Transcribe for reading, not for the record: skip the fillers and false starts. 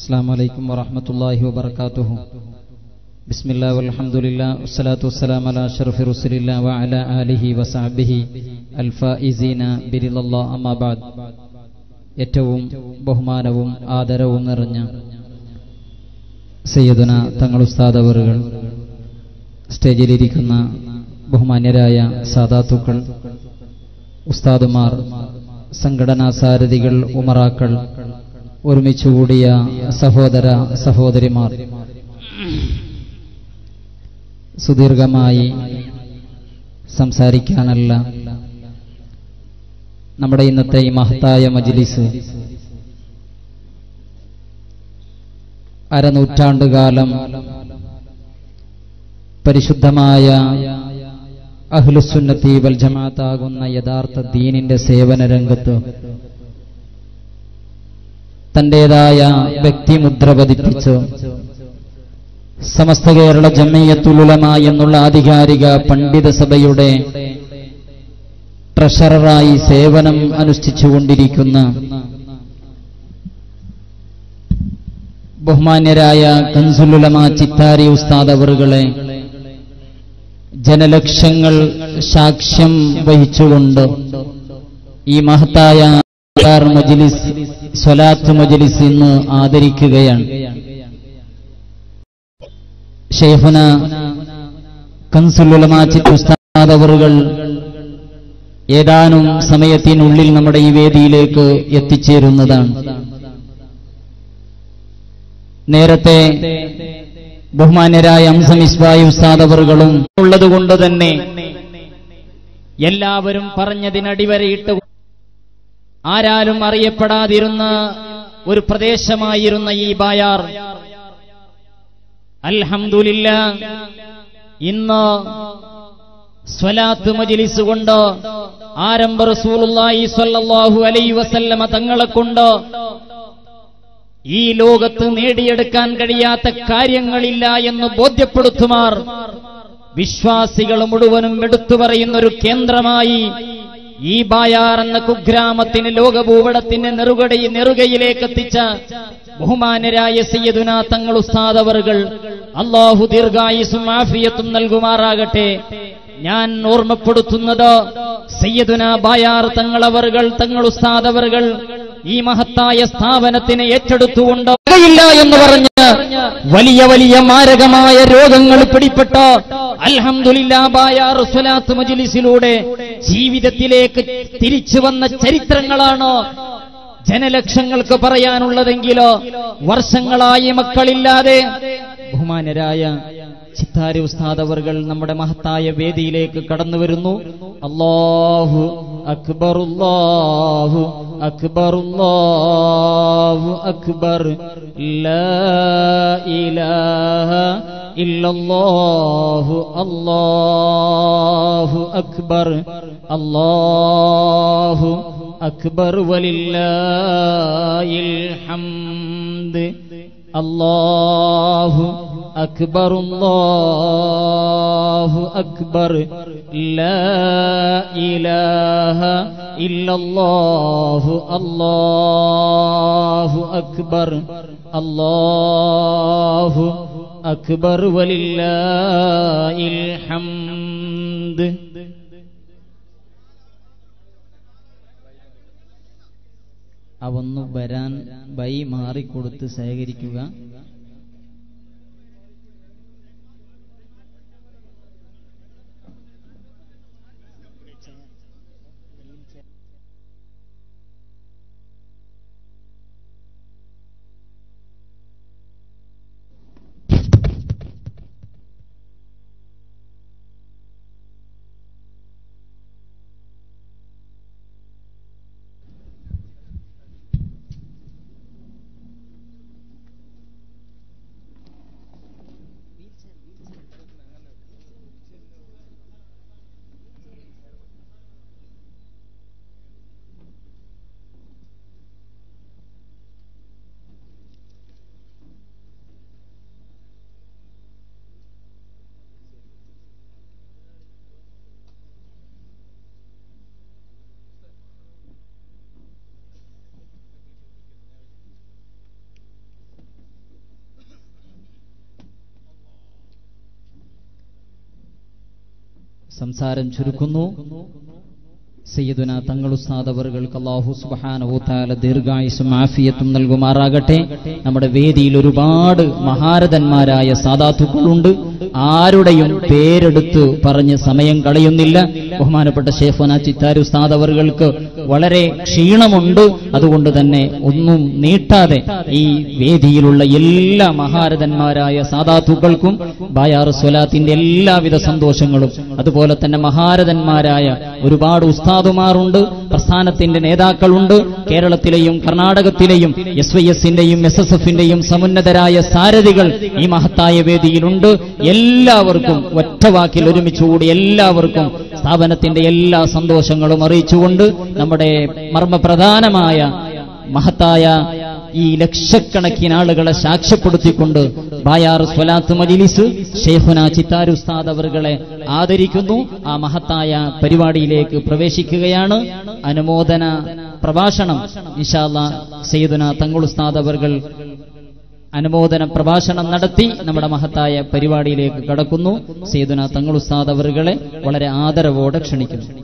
അസ്സലാമു അലൈക്കും വറഹ്മത്തുള്ളാഹി വബറകാതുഹു. ബിസ്മില്ലാഹി വൽഹംദുലില്ലാഹി വസ്സലാത്തു വസ്സലാമു അലാ അഷ്റഫി റസൂലില്ലാഹി വഅലാ ആലിഹി വസഹ്ബിഹി അൽഫായിസീന ബിരില്ലല്ലാഹി അമ്മാ ബഅദ്. ഏറ്റവും ബഹുമാനവും ആദരവും നിറഞ്ഞ സയ്യിദുന തങ്ങൾ ഉസ്താദ് അവറുകൾ, സ്റ്റേജിലിരിക്കുന്ന ബഹുമാന്യരായ സാദാത്തുക്കൾ, ഉസ്താദുമാർ, സംഘടനാ സാരഥികൾ, ഉമറാക്കൾ, ഒരുമിച്ചുകൂടിയ സഹോദര സഹോദരിമാർ, സുദീർഘമായി സംസാരിക്കാനല്ല നമ്മുടെ ഇന്നത്തെ ഈ മഹത്തായ മജ്ലിസ്. അരനൂറ്റാണ്ടുകാലം പരിശുദ്ധമായ അഹ്ലുസുന്നത്തി വൽ ജമാഅത്താകുന്ന യഥാർത്ഥ ദീനിന്റെ സേവന രംഗത്ത് തന്റേതായ വ്യക്തിമുദ്ര പതിപ്പിച്ച് സമസ്ത കേരള ജമീയത്തുൽ ഉലമാ എന്നുള്ള ആധികാരിക പണ്ഡിത സഭയുടെ ട്രഷററായി സേവനം അനുഷ്ഠിച്ചുകൊണ്ടിരിക്കുന്ന ബഹുമാന്യരായ കൻസുൽ ഉലമാ ചിത്താരി ഉസ്താദ് അവറുകളെ ജനലക്ഷങ്ങൾ സാക്ഷ്യം വഹിച്ചുകൊണ്ട് ഈ മഹത്തായ മജ്ലിസ്, സ്വലാത്ത് മജ്ലിസ് ഇന്ന് ആദരിക്കുകയാണ്. ശൈഖുന കൻസുൽ ഉലമാ ഉസ്താദ് അവറുകൾ ഏതാനും സമയത്തിനുള്ളിൽ നമ്മുടെ ഈ വേദിയിലേക്ക് എത്തിച്ചേരുന്നതാണ്. നേരത്തെ ബഹുമാന്യരായ ഹംസ മിസ്ബായി ഉസ്താദ് അവറുകളും ഉള്ളതുകൊണ്ട് തന്നെ എല്ലാവരും പറഞ്ഞതിനടിവരയിട്ട് ആരാലും അറിയപ്പെടാതിരുന്ന ഒരു പ്രദേശമായിരുന്ന ഈ ബായാർ അൽഹംദുലില്ലാ ഇന്ന് സ്വലാത്ത് മജ്ലിസ് കൊണ്ട്, ആരംഭ റസൂലുള്ളാഹി സ്വല്ലല്ലാഹു അലൈഹി വസല്ലമ തങ്ങളെ കൊണ്ട് ഈ ലോകത്ത് നേടിയെടുക്കാൻ കഴിയാത്ത കാര്യങ്ങളില്ല എന്ന് ബോധ്യപ്പെടുത്തുമാർ വിശ്വാസികൾ മുഴുവനും എടുത്തു പറയുന്ന ഒരു കേന്ദ്രമായി ഈ ബായാർ എന്ന കുഗ്രാമത്തിന് ലോകഭൂപടത്തിന്റെ നെറുകയിലേക്ക് എത്തിച്ച ബഹുമാനരായ സയ്യിദുന തങ്ങൾ ഉസ്താദ് അവറുകൾ അല്ലാഹു ദീർഘായുസ്സും ആഫിയത്തും നൽകുമാറാകട്ടെ. ഞാൻ ഓർമ്മപ്പെടുത്തുന്നത് സയ്യിദുന ബായാർ തങ്ങളവറുകൾ, തങ്ങൾ ഉസ്താദ് അവറുകൾ ഈ മഹത്തായ സ്ഥാപനത്തിനെ ഏറ്റെടുത്തുകൊണ്ട് ഇല്ല എന്ന് പറഞ്ഞ് വലിയ വലിയ മാരകമായ രോഗങ്ങൾ പിടിപ്പെട്ട അൽഹംദുലില്ലാ ബായാർ സ്വലാത്ത് മജ്ലിസിലൂടെ ജീവിതത്തിലേക്ക് തിരിച്ചു വന്ന ചരിത്രങ്ങളാണ് ജനലക്ഷങ്ങൾക്ക് പറയാനുള്ളതെങ്കിലോ വർഷങ്ങളായി മക്കളില്ലാതെ ബഹുമാനരായ ചിത്താരി ഉസ്താദ് അവറുകൾ നമ്മുടെ മഹത്തായ വേദിയിലേക്ക് കടന്നു വരുന്നു. അല്ലാഹു അക്ബർ, അല്ലാഹു അക്ബർ, അല്ലാഹു അക്ബർ, ലാ ഇലാഹ ഇല്ലല്ലാഹു, അല്ലാഹു അക്ബർ, അല്ലാഹു അക്ബർ വലില്ലാഹിൽ ഹംദ്, അല്ലാഹു അക്ബർ, അല്ലാഹു അക്ബർ, ലാ ഇലാഹ ഇല്ലല്ലാഹു, അല്ലാഹു അക്ബർ, അല്ലാഹു അക്ബർ വലില്ലാഹിൽ ഹംദ്. അവന്നു വരാൻ ബൈ മാറിക്കൊടുത്ത് സഹകരിക്കുക. സംസാരം ചുരുക്കുന്നു. സയ്യിദുനാ തങ്ങൾ ഉസ്താദ് അവർക്ക് അല്ലാഹു സുബ്ഹാനഹു തആല ദീർഘായുസ്സും ആഫിയത്തും നൽകുമാറാകട്ടെ. നമ്മുടെ വേദിയിൽ ഒരുപാട് മഹാരഥന്മാരായ സാദാത്തുക്കളുണ്ട്. ആരുടെയും പേരെടുത്ത് പറഞ്ഞ് സമയം കളയുന്നില്ല. ബഹുമാനപ്പെട്ട ശൈഖുനാ ചിത്താരി ഉസ്താദ് അവർക്ക് വളരെ ക്ഷീണമുണ്ട്. അതുകൊണ്ട് തന്നെ ഒന്നും നീട്ടാതെ ഈ വേദിയിലുള്ള എല്ലാ മഹാരഥന്മാരായ സാദാത്തുക്കൾക്കും ബയാർ സ്വലാത്തിന്റെ എല്ലാവിധ സന്തോഷങ്ങളും, അതുപോലെ തന്നെ മഹാരഥന്മാരായ ഒരുപാട് ഉസ്താദുമാരുണ്ട്, പ്രസ്ഥാനത്തിന്റെ നേതാക്കളുണ്ട്. കേരളത്തിലെയും കർണാടകത്തിലെയും SYSന്റെയും SSFന്റെയും സമുന്നതരായ സാരഥികൾ ഈ മഹത്തായ വേദിയിലുണ്ട്. എല്ലാവർക്കും ഒറ്റവാക്കിൽ ഒരുമിച്ചുകൂടി എല്ലാവർക്കും സ്ഥാപനത്തിന്റെ എല്ലാ സന്തോഷങ്ങളും അറിയിച്ചുകൊണ്ട് നമ്മുടെ മർമ്മപ്രധാനമായ മഹത്തായ ഈ ലക്ഷക്കണക്കിന് ആളുകളെ സാക്ഷ്യപ്പെടുത്തിക്കൊണ്ട് ബയാർ സ്വലാത്ത് മജ്‌ലിസ് ശൈഖുനാ ചിത്താരി ഉസ്താദ് അവരെ ആദരിക്കുന്നു. ആ മഹത്തായ പരിപാടിയിലേക്ക് പ്രവേശിക്കുകയാണ്. അനുമോദന പ്രഭാഷണം ഇൻഷാ അല്ലാഹ് സയ്യിദുനാ തങ്ങൾ ഉസ്താദ് അവരെ അനുമോദന പ്രഭാഷണം നടത്തി നമ്മുടെ മഹത്തായ പരിപാടിയിലേക്ക് കടക്കുന്നു. സയ്യിദുനാ തങ്ങൾ ഉസ്താദ് അവരെ വളരെ ആദരവോടെ ക്ഷണിക്കുന്നു.